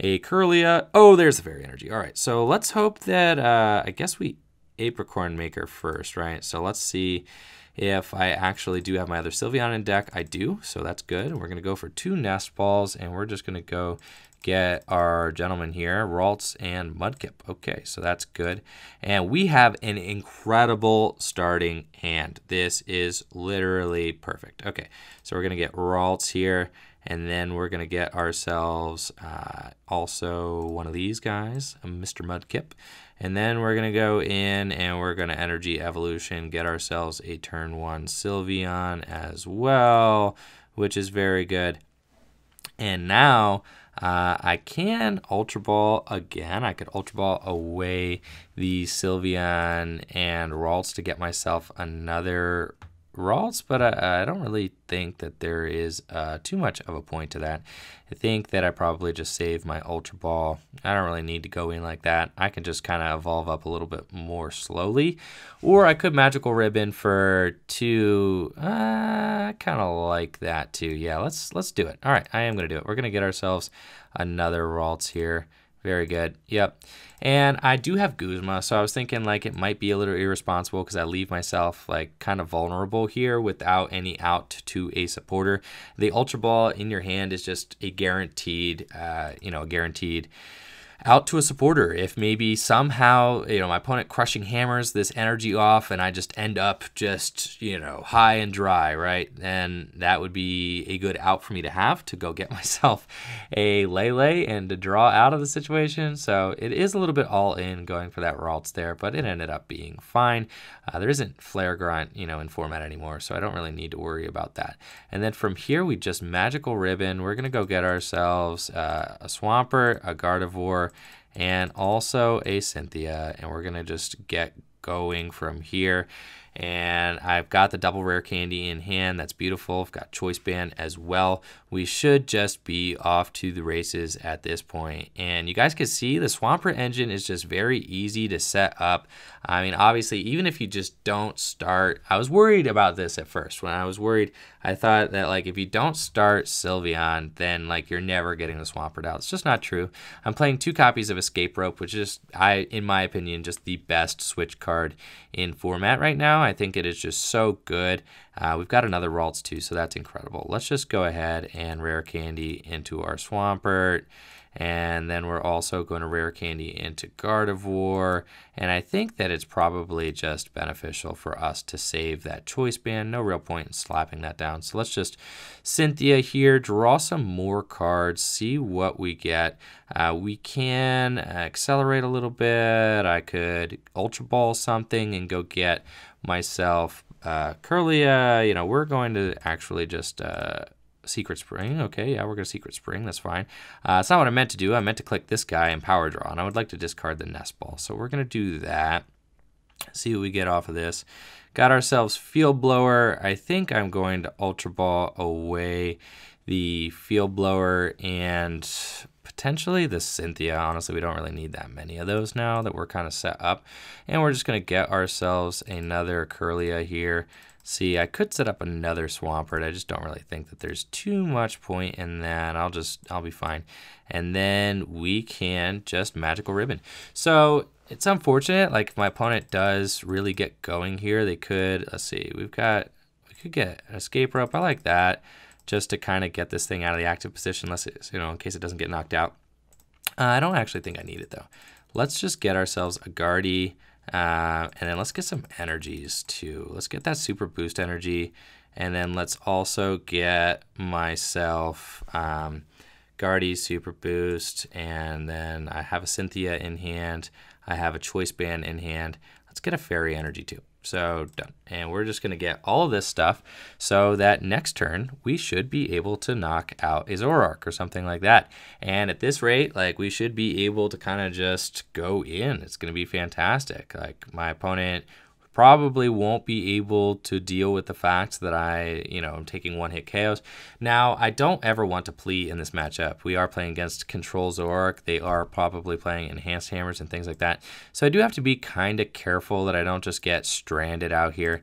A Kirlia. Oh, there's the fairy energy. All right, so let's hope that I guess we Apricorn Maker first, right? So let's see if I actually do have my other Sylveon in deck. I do, so that's good. We're going to go for 2 Nest Balls, and we're just going to go get our gentleman here, Ralts and Mudkip. Okay, so that's good. And we have an incredible starting hand. This is literally perfect. Okay, so we're going to get Ralts here, and then we're going to get ourselves also one of these guys, Mr. Mudkip. And then we're going to go in and we're going to Energy Evolution, get ourselves a turn 1 Sylveon as well, which is very good. And now I can Ultra Ball again. I could Ultra Ball away the Sylveon and Ralts to get myself another Ralts, but I don't really think that there is too much of a point to that. I think that I probably just save my Ultra Ball. I don't really need to go in like that. I can just kind of evolve up a little bit more slowly. Or I could Magical Ribbon for two. I kind of like that too. Yeah, let's do it. All right, I am going to do it. We're going to get ourselves another Ralts here. Very good. Yep. And I do have Guzma, so I was thinking like it might be a little irresponsible because I leave myself like kind of vulnerable here without any out to a supporter. The Ultra Ball in your hand is just a guaranteed, guaranteed out to a supporter. If maybe somehow, my opponent crushing hammers this energy off and I just end up just, high and dry, right? And that would be a good out for me to have to go get myself a Lele and to draw out of the situation. So it is a little bit all in going for that Ralts there, but it ended up being fine. There isn't Flare Grunt, in format anymore, so I don't really need to worry about that. And then from here, we just Magical Ribbon. We're going to go get ourselves a Swampert, a Gardevoir, and also a Cynthia, and we're gonna just get going from here. And I've got the double Rare Candy in hand. That's beautiful. I've got Choice Band as well. We should just be off to the races at this point. And you guys can see the Swampert engine is just very easy to set up. I mean, obviously, even if you just don't start, I was worried about this at first. When I was worried, I thought that like if you don't start Sylveon, then like you're never getting the Swampert out. It's just not true. I'm playing two copies of Escape Rope, which is, in my opinion, just the best Switch card in format right now. I think it is just so good. We've got another Ralts too, so that's incredible. Let's just go ahead and Rare Candy into our Swampert. And then we're also going to Rare Candy into Gardevoir. And I think that it's probably just beneficial for us to save that Choice Band. No real point in slapping that down. So let's just Cynthia here, draw some more cards, see what we get. We can accelerate a little bit. I could Ultra Ball something and go get myself Kirlia. We're going to actually just... Secret Spring, okay, yeah, we're gonna Secret Spring, that's fine. It's not what I meant to do. I meant to click this guy and power draw, and I would like to discard the Nest Ball. So we're gonna do that, see what we get off of this. Got ourselves Field Blower. I think I'm going to Ultra Ball away the Field Blower and potentially the Cynthia. Honestly, we don't really need that many of those now that we're kind of set up. And we're just gonna get ourselves another Kirlia here. See, I could set up another Swampert. I just don't really think that there's too much point in that. I'll be fine. And then we can just Magical Ribbon. So it's unfortunate. Like if my opponent does really get going here, they could, let's see, we could get an Escape Rope. I like that just to kind of get this thing out of the active position, unless it's, in case it doesn't get knocked out. I don't actually think I need it though. Let's just get ourselves a Gardevoir. And then let's get some energies too. Let's get that Super Boost Energy. And then let's also get myself Gardevoir, Super Boost. And then I have a Cynthia in hand. I have a Choice Band in hand. Let's get a Fairy Energy too. So done. And we're just going to get all of this stuff so that next turn we should be able to knock out a Zoroark or something like that. And at this rate, like we should be able to kind of just go in. It's going to be fantastic. Like my opponent probably won't be able to deal with the fact that I, I'm taking one-hit KOs. Now, I don't ever want to plea in this matchup. We are playing against Control Zoroark. They are probably playing Enhanced Hammers and things like that. So I do have to be kind of careful that I don't just get stranded out here.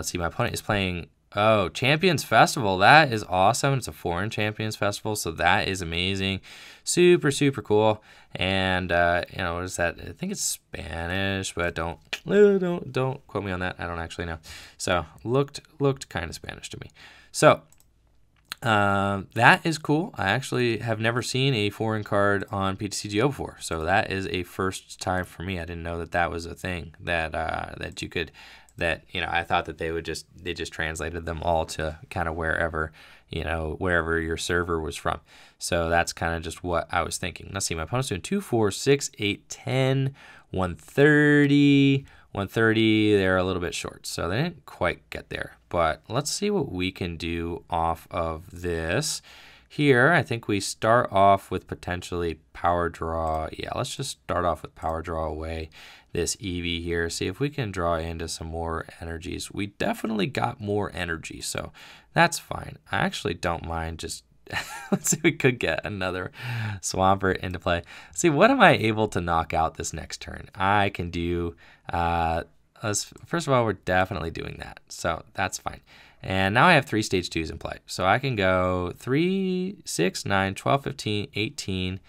See, my opponent is playing... Oh, Champions Festival, that is awesome. It's a foreign Champions Festival, so that is amazing. Super, super cool. And, what is that? I think it's Spanish, but don't quote me on that. I don't actually know. So, looked kind of Spanish to me. So, that is cool. I actually have never seen a foreign card on PTCGO before, so that is a first time for me. I didn't know that that was a thing that, that you could... That, I thought that they just translated them all to kind of wherever, wherever your server was from. So that's kind of just what I was thinking. Let's see, my opponent's doing 2, 4, 6, 8, 10, 130, 130. They're a little bit short, so they didn't quite get there. But let's see what we can do off of this. Here, I think we start off with potentially Power Draw. Yeah, let's just start off with Power Draw away this Eevee here. See if we can draw into some more energies. We definitely got more energy, so that's fine. I actually don't mind just... let's see, we could get another Swampert into play. See, what am I able to knock out this next turn? I can do... first of all, we're definitely doing that, so that's fine. And now I have three stage twos in play. So I can go 3, 6, 9, 12, 15, 18,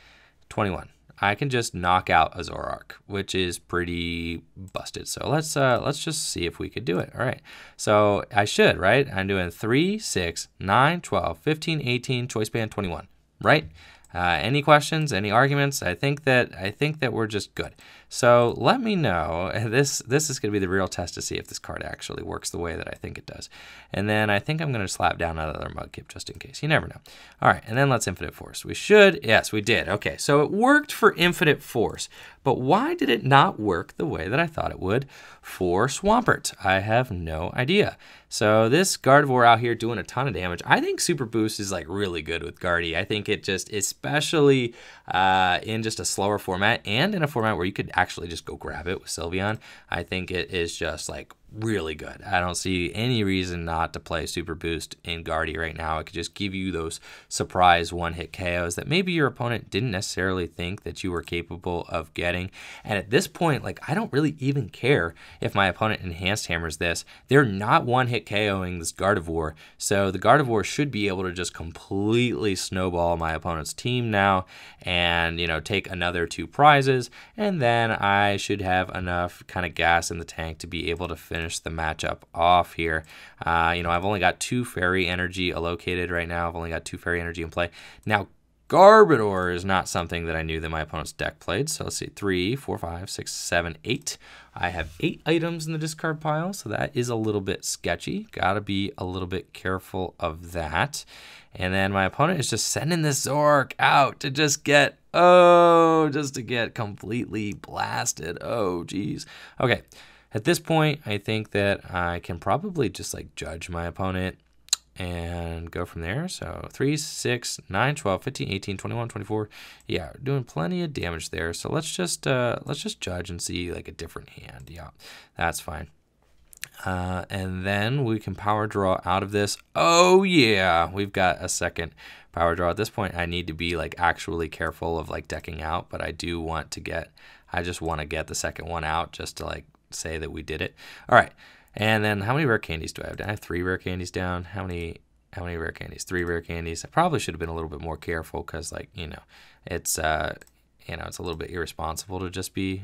21. I can just knock out a Zoroark, which is pretty busted. So let's just see if we could do it. All right. So I should, right? I'm doing 3, 6, 9, 12, 15, 18, Choice Band 21, right? Any questions, any arguments? I think that we're just good. So let me know. This is going to be the real test to see if this card actually works the way that I think it does. And then I think I'm going to slap down another Mudkip just in case. You never know. All right, and then let's Infinite Force. We should. Yes, we did. Okay, so it worked for Infinite Force, but why did it not work the way that I thought it would for Swampert? I have no idea. So this Gardevoir out here doing a ton of damage. I think Super Boost is like really good with Gardevoir. I think it just, especially in just a slower format and in a format where you could actually just go grab it with Sylveon, I think it is just like really good. I don't see any reason not to play Super Boost in Gardevoir right now. It could just give you those surprise one-hit KOs that maybe your opponent didn't necessarily think that you were capable of getting. And at this point, like, I don't really even care if my opponent enhanced hammers this. They're not one-hit KOing this Gardevoir, so the Gardevoir should be able to just completely snowball my opponent's team now and, you know, take another two prizes, and then I should have enough kind of gas in the tank to be able to finish the matchup off here. You know, I've only got two fairy energy allocated right now. I've only got two fairy energy in play. Now, Gardevoir is not something that I knew that my opponent's deck played. So let's see, 3, 4, 5, 6, 7, 8. I have 8 items in the discard pile, so that is a little bit sketchy. Gotta be a little bit careful of that. And then my opponent is just sending this Zoroark out to just get, oh, just to get completely blasted. Oh, geez. Okay. At this point, I think that I can probably just like judge my opponent and go from there. So 3, 6, 9, 12, 15, 18, 21, 24. Yeah, doing plenty of damage there. So let's just judge and see like a different hand. Yeah, that's fine. And then we can power draw out of this. Oh yeah, we've got a second power draw. At this point, I need to be like actually careful of like decking out, but I do want to get, I just want to get the second one out just to like say that we did it. All right, and then how many rare candies do I have? I have 3 rare candies down. How many rare candies? 3 rare candies. I probably should have been a little bit more careful because, like, you know, it's it's a little bit irresponsible to just be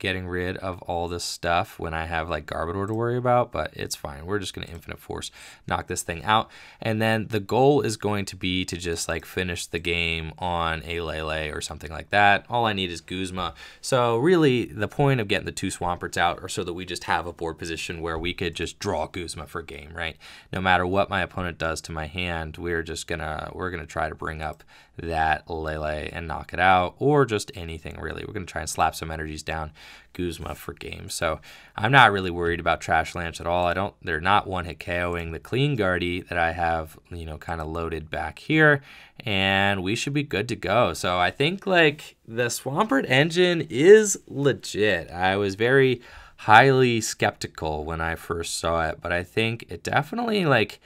getting rid of all this stuff when I have like Gardevoir to worry about, but it's fine. We're just going to Infinite Force, knock this thing out. And then the goal is going to be to just like finish the game on a Lele or something like that. All I need is Guzma. So really the point of getting the 2 Swamperts out are so that we just have a board position where we could just draw Guzma for game, right? No matter what my opponent does to my hand, we're going to try to bring up that Lele and knock it out, or just anything really. We're going to try and slap some energies down Guzma for game. So I'm not really worried about Trash Lance at all. They're not one hit KOing the clean Gardevoir that I have, you know, kind of loaded back here, and we should be good to go. So I think like the Swampert engine is legit. I was very highly skeptical when I first saw it, but I think it definitely like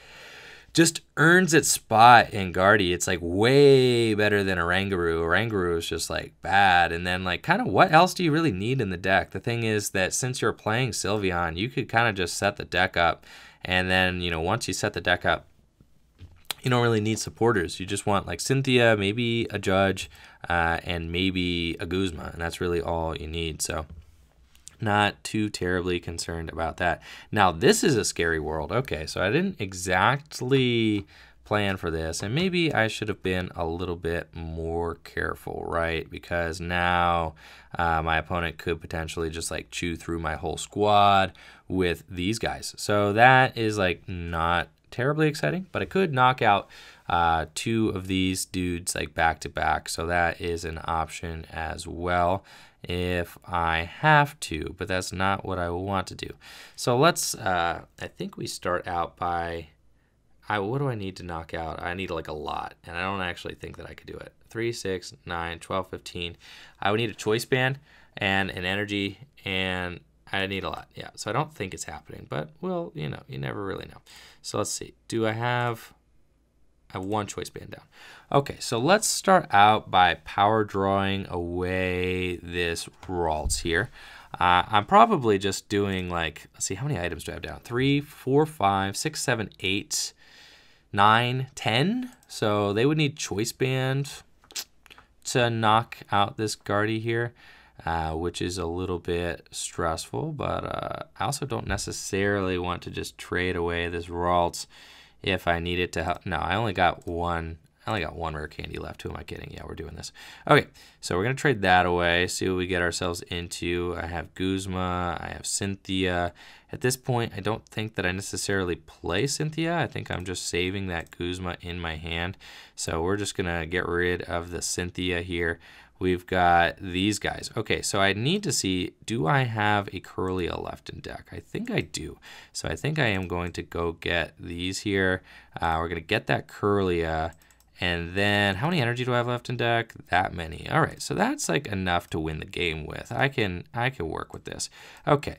just earns its spot in Gardevoir. It's like way better than Oranguru. Oranguru is just like bad. And then like kind of what else do you really need in the deck? The thing is that since you're playing Sylveon, you could kind of just set the deck up. And then, you know, once you set the deck up, you don't really need supporters. You just want like Cynthia, maybe a Judge, and maybe a Guzma. And that's really all you need. So not too terribly concerned about that. Now, this is a scary world. Okay, so I didn't exactly plan for this, and maybe I should have been a little bit more careful, right? Because now my opponent could potentially just like chew through my whole squad with these guys. So that is like not terribly exciting, but I could knock out 2 of these dudes like back to back. So that is an option as well, if I have to, but that's not what I want to do. So let's I think we start out by What do I need to knock out? I need like a lot, and I don't actually think that I could do it. 3, 6, 9, 12, 15. I would need a Choice Band and an Energy, and I need a lot. Yeah, so I don't think it's happening, but, well, you know, you never really know. So let's see. Do I have one Choice Band down. Okay, so let's start out by power drawing away this Ralts here. I'm probably just doing like, let's see, how many items do I have down? 3, 4, 5, 6, 7, 8, 9, 10. So they would need Choice Band to knock out this Gardevoir here, which is a little bit stressful, but I also don't necessarily want to just trade away this Ralts if I needed to help. No, I only got one rare candy left. Who am I kidding? Yeah, we're doing this. Okay, so we're going to trade that away, see what we get ourselves into. I have Guzma. I have Cynthia. At this point, I don't think that I necessarily play Cynthia. I think I'm just saving that Guzma in my hand. So we're just going to get rid of the Cynthia here. We've got these guys. Okay, so I need to see, do I have a Kirlia left in deck? I think I do. So I think I am going to go get these here. We're going to get that Kirlia. And then how many energy do I have left in deck? That many. All right, so that's like enough to win the game with. I can work with this. Okay,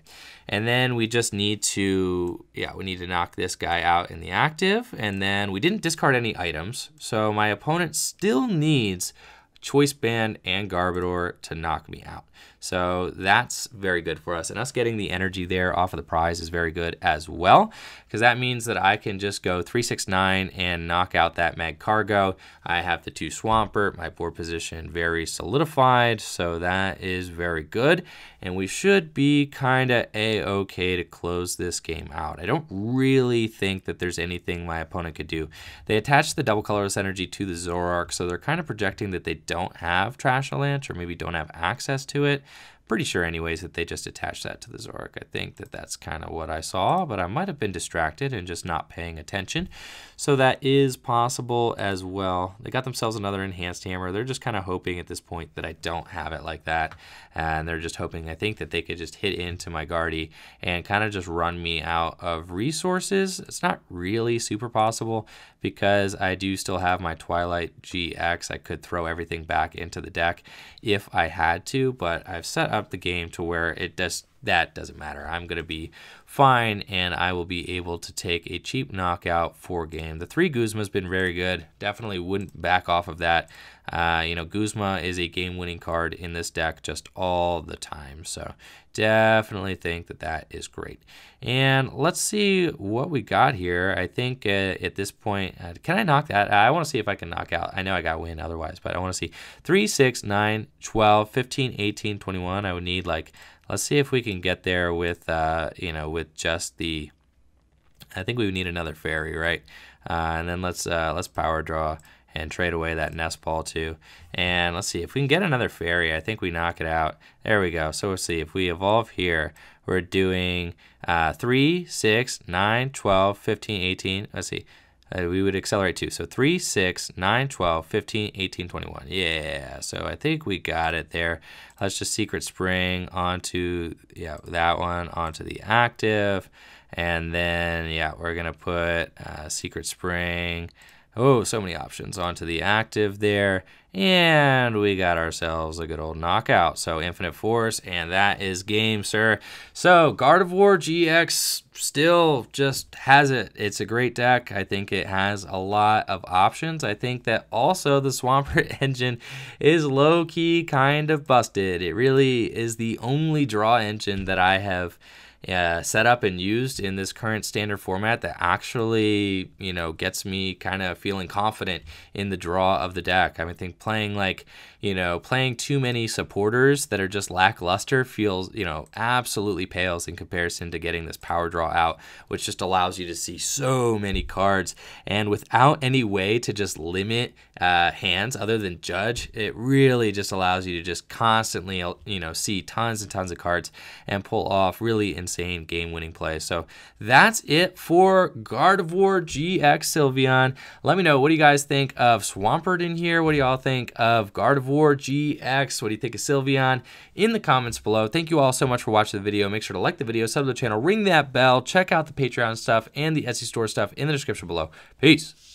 and then we just need to, yeah, we need to knock this guy out in the active. And then we didn't discard any items. So my opponent still needs Choice Band and Gardevoir to knock me out. So that's very good for us. And us getting the energy there off of the prize is very good as well, because that means that I can just go 3, 6, 9 and knock out that Magcargo. I have the 2 Swampert, my board position very solidified. So that is very good. And we should be kind of a-okay to close this game out. I don't really think that there's anything my opponent could do. They attached the double colorless energy to the Zoroark, so they're kind of projecting that they don't have Trash-a-Lanch or maybe don't have access to it. Pretty sure anyways that they just attached that to the Zoroark. I think that that's kind of what I saw, but I might have been distracted and just not paying attention. So that is possible as well. They got themselves another enhanced hammer. They're just kind of hoping at this point that I don't have it like that. And they're just hoping, I think, that they could just hit into my Gardevoir and kind of just run me out of resources. It's not really super possible because I do still have my Twilight GX. I could throw everything back into the deck if I had to, but I've set up the game to where it does that doesn't matter. I'm going to be fine, and I will be able to take a cheap knockout for game. The 3 Guzma has been very good. Definitely wouldn't back off of that. You know, Guzma is a game-winning card in this deck just all the time. So definitely think that that is great. And let's see what we got here. I think at this point, can I knock that? I want to see if I can knock out. I know I got win otherwise, but I want to see 3, 6, 9, 12, 15, 18, 21. I would need like, let's see if we can get there with, you know, with just the, I think we would need another fairy, right? And then let's power draw and trade away that Nest Ball too. And let's see if we can get another fairy. I think we knock it out. There we go. So we'll see if we evolve here. We're doing 3, 6, 9, 12, 15, 18. Let's see. We would accelerate too. So 3, 6, 9, 12, 15, 18, 21. Yeah, so I think we got it there. Let's just Secret Spring onto, yeah, that one, onto the active. And then, yeah, we're going to put Secret Spring. Oh, so many options onto the active there. And we got ourselves a good old knockout. So Infinite Force, and that is game, sir. So Gardevoir GX still just has it. It's a great deck. I think it has a lot of options. I think that also the Swampert engine is low-key kind of busted. It really is the only draw engine that I have set up and used in this current standard format that actually, you know, gets me kind of feeling confident in the draw of the deck. I mean, I think playing like, you know, playing too many supporters that are just lackluster feels, you know, absolutely pales in comparison to getting this power draw out, which just allows you to see so many cards. And without any way to just limit hands other than Judge, it really just allows you to just constantly, you know, see tons and tons of cards and pull off really insane insane game-winning play. So that's it for Gardevoir GX Sylveon. Let me know, what do you guys think of Swampert in here? What do y'all think of Gardevoir GX? What do you think of Sylveon? In the comments below. Thank you all so much for watching the video. Make sure to like the video, sub to the channel, ring that bell, check out the Patreon stuff and the Etsy store stuff in the description below. Peace.